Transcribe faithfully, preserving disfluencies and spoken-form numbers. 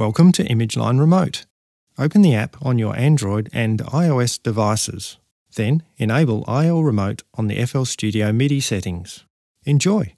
Welcome to Image-Line Remote. Open the app on your Android and iOS devices. Then enable I R Remote on the F L Studio MIDI settings. Enjoy!